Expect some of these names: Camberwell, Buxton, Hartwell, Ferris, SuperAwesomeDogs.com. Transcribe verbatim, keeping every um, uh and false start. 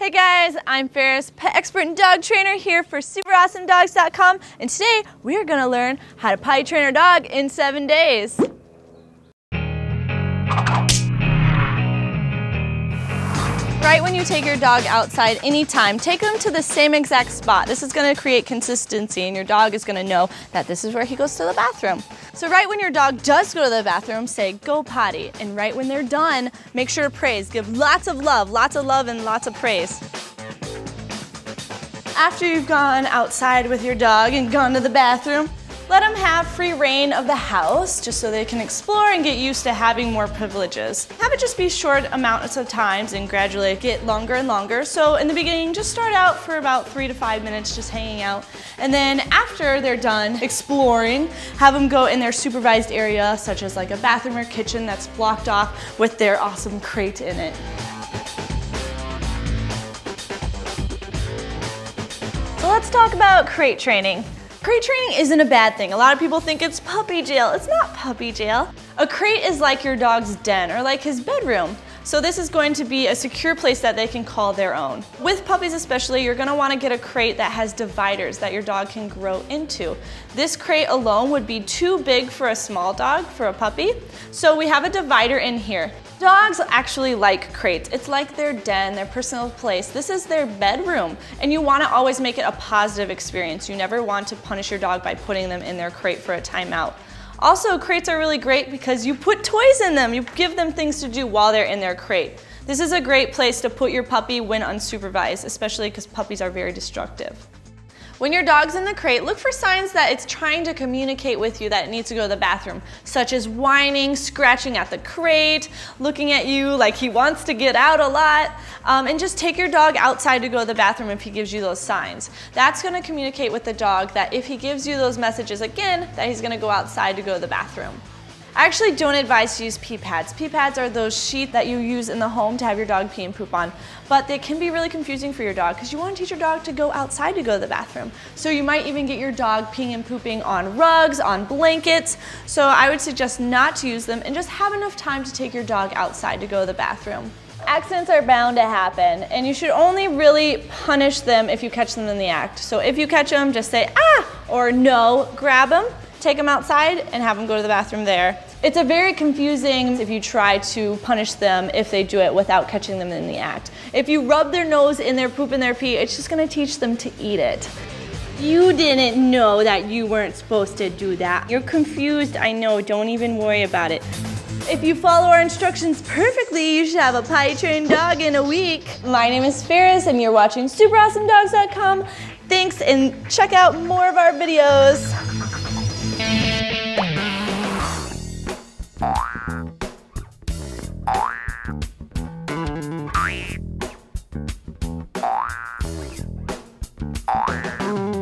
Hey guys, I'm Ferris, pet expert and dog trainer here for Super Awesome Dogs dot com, and today we are going to learn how to potty train our dog in seven days. Right when you take your dog outside anytime, take them to the same exact spot. This is going to create consistency and your dog is going to know that this is where he goes to the bathroom. So right when your dog does go to the bathroom, say, go potty. And right when they're done, make sure to praise. Give lots of love, lots of love and lots of praise. After you've gone outside with your dog and gone to the bathroom, let them have free reign of the house just so they can explore and get used to having more privileges. Have it just be short amounts of times and gradually get longer and longer. So in the beginning, just start out for about three to five minutes just hanging out. And then after they're done exploring, have them go in their supervised area, such as like a bathroom or kitchen that's blocked off with their awesome crate in it. So let's talk about crate training. Crate training isn't a bad thing. A lot of people think it's puppy jail. It's not puppy jail. A crate is like your dog's den or like his bedroom. So this is going to be a secure place that they can call their own. With puppies especially, you're going to want to get a crate that has dividers that your dog can grow into. This crate alone would be too big for a small dog, for a puppy. So we have a divider in here. Dogs actually like crates. It's like their den, their personal place. This is their bedroom, and you want to always make it a positive experience. You never want to punish your dog by putting them in their crate for a timeout. Also, crates are really great because you put toys in them. You give them things to do while they're in their crate. This is a great place to put your puppy when unsupervised, especially because puppies are very destructive. When your dog's in the crate, look for signs that it's trying to communicate with you that it needs to go to the bathroom, such as whining, scratching at the crate, looking at you like he wants to get out a lot, um, and just take your dog outside to go to the bathroom if he gives you those signs. That's going to communicate with the dog that if he gives you those messages again, that he's going to go outside to go to the bathroom. I actually don't advise to use pee pads. Pee pads are those sheets that you use in the home to have your dog pee and poop on. But they can be really confusing for your dog because you want to teach your dog to go outside to go to the bathroom. So you might even get your dog peeing and pooping on rugs, on blankets. So I would suggest not to use them and just have enough time to take your dog outside to go to the bathroom. Accidents are bound to happen, and you should only really punish them if you catch them in the act. So if you catch them, just say, ah, or no, grab them. Take them outside and have them go to the bathroom there. It's a very confusing if you try to punish them if they do it without catching them in the act. If you rub their nose in their poop and their pee, it's just gonna teach them to eat it. You didn't know that you weren't supposed to do that. You're confused, I know, don't even worry about it. If you follow our instructions perfectly, you should have a potty trained dog in a week. My name is Ferris and you're watching Super Awesome Dogs dot com. Thanks, and check out more of our videos. All right.